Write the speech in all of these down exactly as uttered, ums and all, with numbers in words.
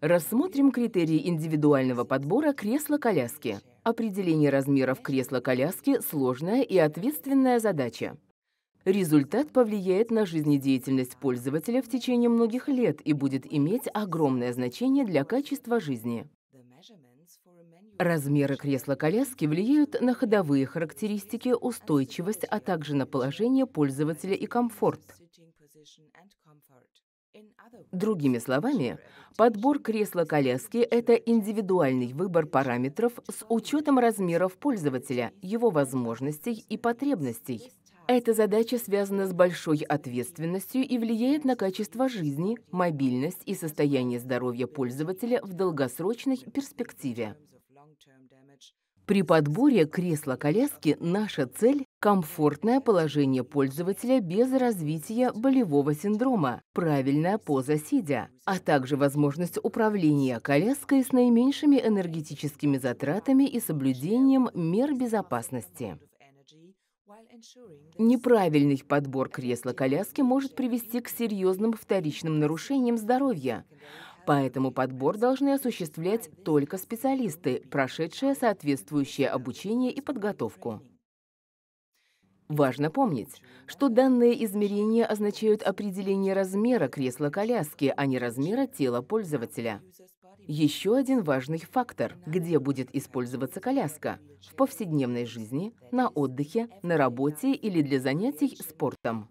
Рассмотрим критерии индивидуального подбора кресла-коляски. Определение размеров кресла-коляски – сложная и ответственная задача. Результат повлияет на жизнедеятельность пользователя в течение многих лет и будет иметь огромное значение для качества жизни. Размеры кресла-коляски влияют на ходовые характеристики, устойчивость, а также на положение пользователя и комфорт. Другими словами, подбор кресла-коляски – это индивидуальный выбор параметров с учетом размеров пользователя, его возможностей и потребностей. Эта задача связана с большой ответственностью и влияет на качество жизни, мобильность и состояние здоровья пользователя в долгосрочной перспективе. При подборе кресла-коляски наша цель – комфортное положение пользователя без развития болевого синдрома, правильная поза сидя, а также возможность управления коляской с наименьшими энергетическими затратами и соблюдением мер безопасности. Неправильный подбор кресла-коляски может привести к серьезным вторичным нарушениям здоровья. Поэтому подбор должны осуществлять только специалисты, прошедшие соответствующее обучение и подготовку. Важно помнить, что данные измерения означают определение размера кресла-коляски, а не размера тела пользователя. Еще один важный фактор – где будет использоваться коляска – в повседневной жизни, на отдыхе, на работе или для занятий спортом.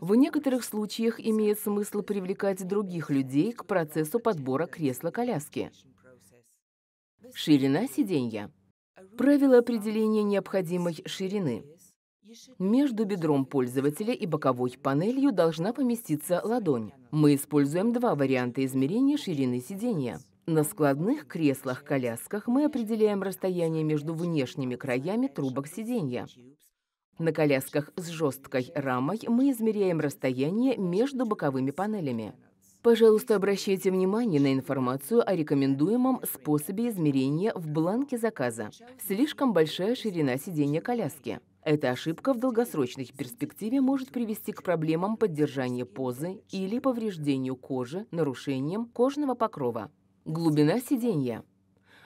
В некоторых случаях имеет смысл привлекать других людей к процессу подбора кресла-коляски. Ширина сиденья. Правило определения необходимой ширины. Между бедром пользователя и боковой панелью должна поместиться ладонь. Мы используем два варианта измерения ширины сиденья. На складных креслах-колясках мы определяем расстояние между внешними краями трубок сиденья. На колясках с жесткой рамой мы измеряем расстояние между боковыми панелями. Пожалуйста, обращайте внимание на информацию о рекомендуемом способе измерения в бланке заказа. Слишком большая ширина сиденья коляски. Эта ошибка в долгосрочной перспективе может привести к проблемам поддержания позы или повреждению кожи, нарушениям кожного покрова. Глубина сиденья.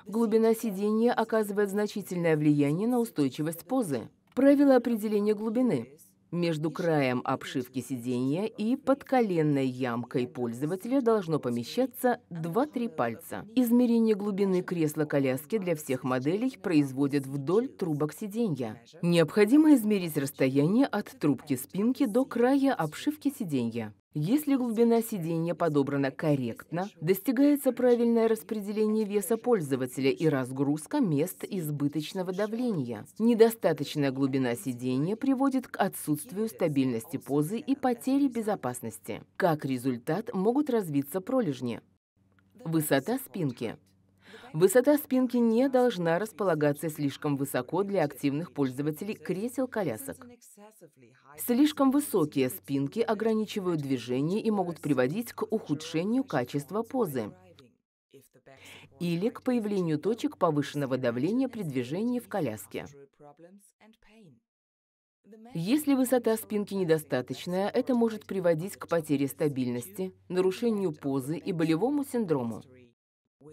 Глубина сиденья оказывает значительное влияние на устойчивость позы. Правило определения глубины. Между краем обшивки сиденья и подколенной ямкой пользователя должно помещаться два-три пальца. Измерение глубины кресла-коляски для всех моделей производят вдоль трубок сиденья. Необходимо измерить расстояние от трубки спинки до края обшивки сиденья. Если глубина сиденья подобрана корректно, достигается правильное распределение веса пользователя и разгрузка мест избыточного давления. Недостаточная глубина сиденья приводит к отсутствию стабильности позы и потере безопасности. Как результат могут развиться пролежни. Высота спинки. Высота спинки не должна располагаться слишком высоко для активных пользователей кресел-колясок. Слишком высокие спинки ограничивают движение и могут приводить к ухудшению качества позы или к появлению точек повышенного давления при движении в коляске. Если высота спинки недостаточная, это может приводить к потере стабильности, нарушению позы и болевому синдрому.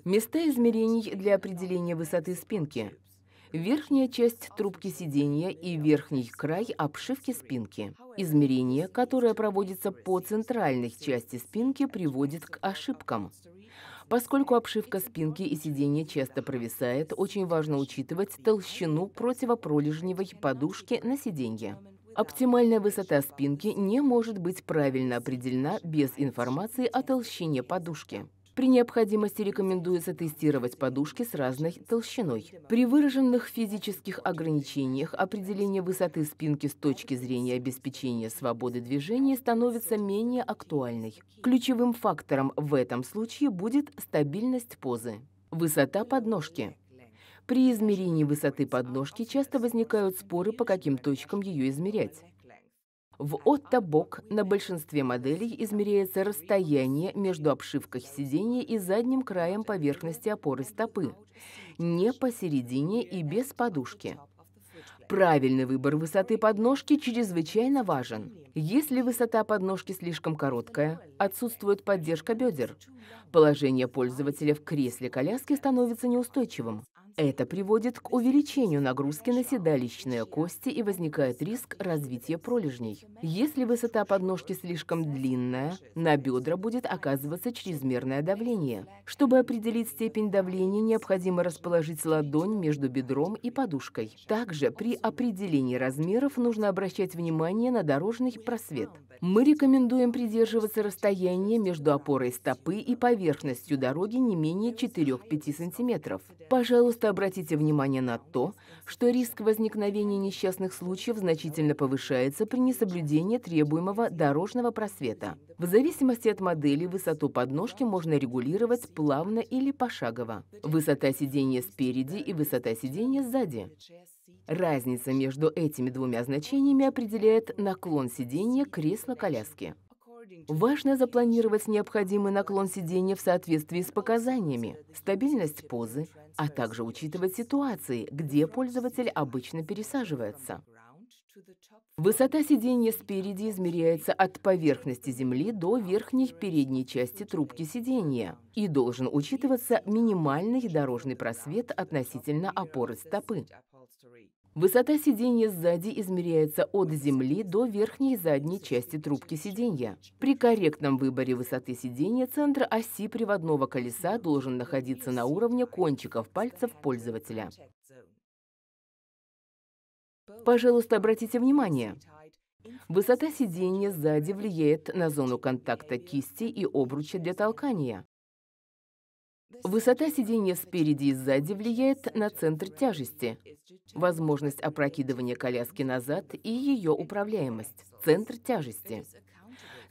Места измерений для определения высоты спинки. Верхняя часть трубки сиденья и верхний край обшивки спинки. Измерение, которое проводится по центральной части спинки, приводит к ошибкам. Поскольку обшивка спинки и сиденья часто провисает, очень важно учитывать толщину противопролежневой подушки на сиденье. Оптимальная высота спинки не может быть правильно определена без информации о толщине подушки. При необходимости рекомендуется тестировать подушки с разной толщиной. При выраженных физических ограничениях определение высоты спинки с точки зрения обеспечения свободы движения становится менее актуальной. Ключевым фактором в этом случае будет стабильность позы. Высота подножки. При измерении высоты подножки часто возникают споры, по каким точкам ее измерять. В оттобок на большинстве моделей измеряется расстояние между обшивкой сиденья и задним краем поверхности опоры стопы, не посередине и без подушки. Правильный выбор высоты подножки чрезвычайно важен. Если высота подножки слишком короткая, отсутствует поддержка бедер. Положение пользователя в кресле коляски становится неустойчивым. Это приводит к увеличению нагрузки на седалищные кости и возникает риск развития пролежней. Если высота подножки слишком длинная, на бедра будет оказываться чрезмерное давление. Чтобы определить степень давления, необходимо расположить ладонь между бедром и подушкой. Также при определении размеров нужно обращать внимание на дорожный просвет. Мы рекомендуем придерживаться расстояния между опорой стопы и поверхностью дороги не менее четырёх-пяти сантиметров. Пожалуйста, обратите внимание на то, что риск возникновения несчастных случаев значительно повышается при несоблюдении требуемого дорожного просвета. В зависимости от модели высоту подножки можно регулировать плавно или пошагово. Высота сидения спереди и высота сидения сзади. Разница между этими двумя значениями определяет наклон сидения кресла-коляски. Важно запланировать необходимый наклон сидения в соответствии с показаниями, стабильность позы, а также учитывать ситуации, где пользователь обычно пересаживается. Высота сидения спереди измеряется от поверхности земли до верхней передней части трубки сидения и должен учитываться минимальный дорожный просвет относительно опоры стопы. Высота сиденья сзади измеряется от земли до верхней задней части трубки сиденья. При корректном выборе высоты сиденья центр оси приводного колеса должен находиться на уровне кончиков пальцев пользователя. Пожалуйста, обратите внимание. Высота сиденья сзади влияет на зону контакта кисти и обруча для толкания. Высота сидения спереди и сзади влияет на центр тяжести, возможность опрокидывания коляски назад и ее управляемость. Центр тяжести.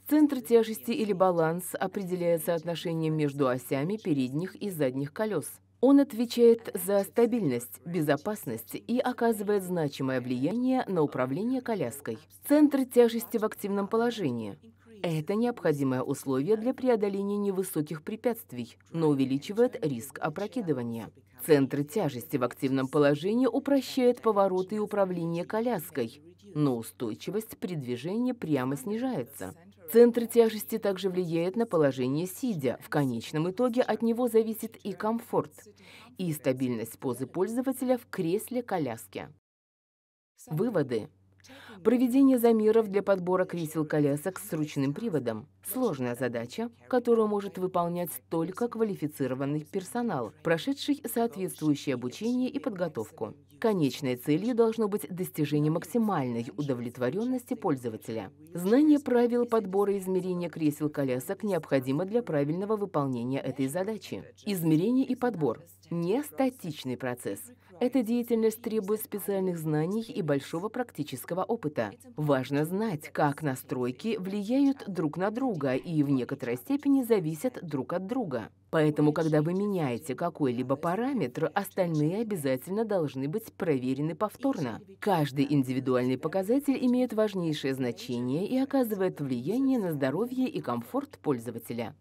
Центр тяжести или баланс определяет соотношение между осями передних и задних колес. Он отвечает за стабильность, безопасность и оказывает значимое влияние на управление коляской. Центр тяжести в активном положении. Это необходимое условие для преодоления невысоких препятствий, но увеличивает риск опрокидывания. Центр тяжести в активном положении упрощает повороты и управление коляской, но устойчивость при движении прямо снижается. Центр тяжести также влияет на положение сидя. В конечном итоге от него зависит и комфорт, и стабильность позы пользователя в кресле-коляске. Выводы. Проведение замеров для подбора кресел-колясок с ручным приводом – сложная задача, которую может выполнять только квалифицированный персонал, прошедший соответствующее обучение и подготовку. Конечной целью должно быть достижение максимальной удовлетворенности пользователя. Знание правил подбора и измерения кресел-колясок необходимо для правильного выполнения этой задачи. Измерение и подбор – не статичный процесс. Эта деятельность требует специальных знаний и большого практического опыта. Важно знать, как настройки влияют друг на друга и в некоторой степени зависят друг от друга. Поэтому, когда вы меняете какой-либо параметр, остальные обязательно должны быть проверены повторно. Каждый индивидуальный показатель имеет важнейшее значение и оказывает влияние на здоровье и комфорт пользователя.